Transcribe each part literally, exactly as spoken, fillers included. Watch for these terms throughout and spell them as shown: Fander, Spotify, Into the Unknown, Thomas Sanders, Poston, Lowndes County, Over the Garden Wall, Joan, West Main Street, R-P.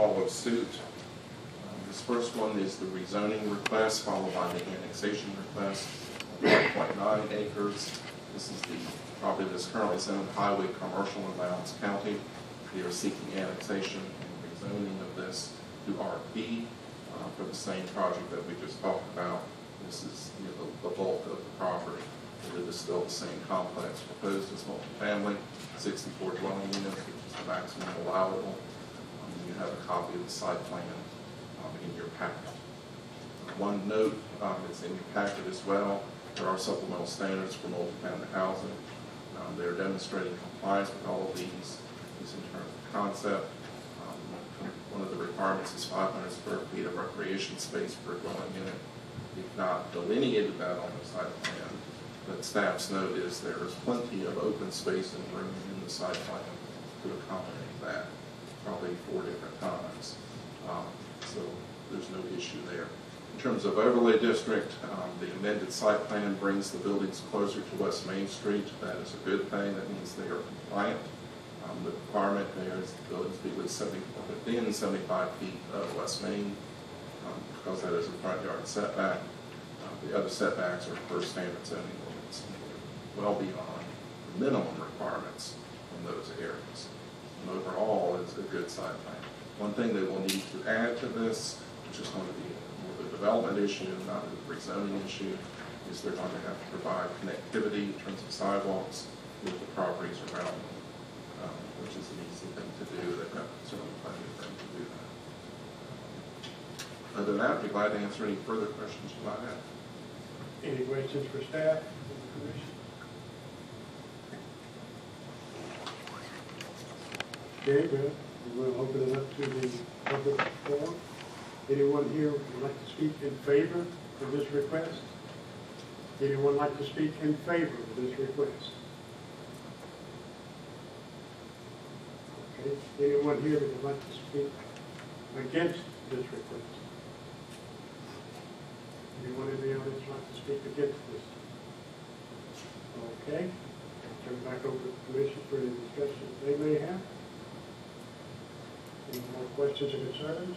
call of suit. Uh, this first one is the rezoning request, followed by the annexation request, one point nine acres. This is the property that's currently zoned highway commercial in Lowndes County. They are seeking annexation and rezoning of this to R P uh, for the same project that we just talked about. This is you know, the, the bulk of the property. It is still the same complex proposed as multifamily, sixty-four dwelling units, which is the maximum allowable. Um, you have a copy of the site plan um, in your packet. One note, um, it's in your packet as well. There are supplemental standards for multifamily housing. Um, they're demonstrating compliance with all of these, these in terms of concept. Um, one of the requirements is five hundred square feet of recreation space per dwelling unit. We've not delineated that on the site plan, but staff's note is there is plenty of open space and room in the site plan to accommodate that, probably four different times. Um, so there's no issue there. In terms of overlay district, um, the amended site plan brings the buildings closer to West Main Street. That is a good thing. That means they are compliant. Um, the requirement there is the buildings be within seventy-five feet of West Main, um, because that is a front yard setback. Uh, the other setbacks are per standard zoning ordinance, well beyond the minimum requirements in those areas. And overall, it's a good site plan. One thing they will need to add to this, which is going to be development issue, not a rezoning issue, is they're going to have to provide connectivity in terms of sidewalks with the properties around them, um, which is an easy thing to do. They've got certainly plenty of time to do that. Other than that, I'd be glad to answer any further questions you might have. Any questions for staff? Okay, well, we'll open it up to the public forum. Anyone here would like to speak in favor of this request? Anyone like to speak in favor of this request? Okay. Anyone here would like to speak against this request? Anyone in the audience like to speak against this? Okay. I'll turn back over to the commission for any discussions they may have. Any more questions or concerns?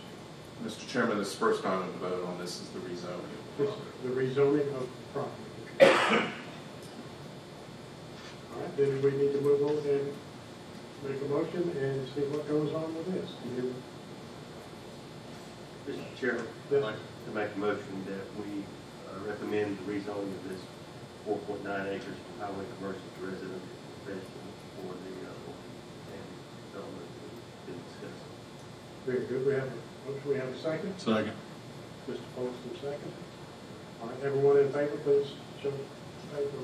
Mister Chairman, this first time to vote on this is the rezoning of the property. The rezoning of the property. All right, then we need to move on and make a motion and see what goes on with this. You... Mister Chairman, yes. I'd like to make a motion that we uh, recommend the rezoning of this four point nine acres from highway commercial to residential for the uh, development that's been discussed. Very good. We have a We have a second. Second. Mister Poston, second. All right, everyone in favor, please show,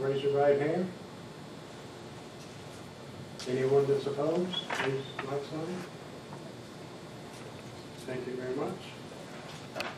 raise your right hand. Anyone that's opposed, please like sign. Thank you very much.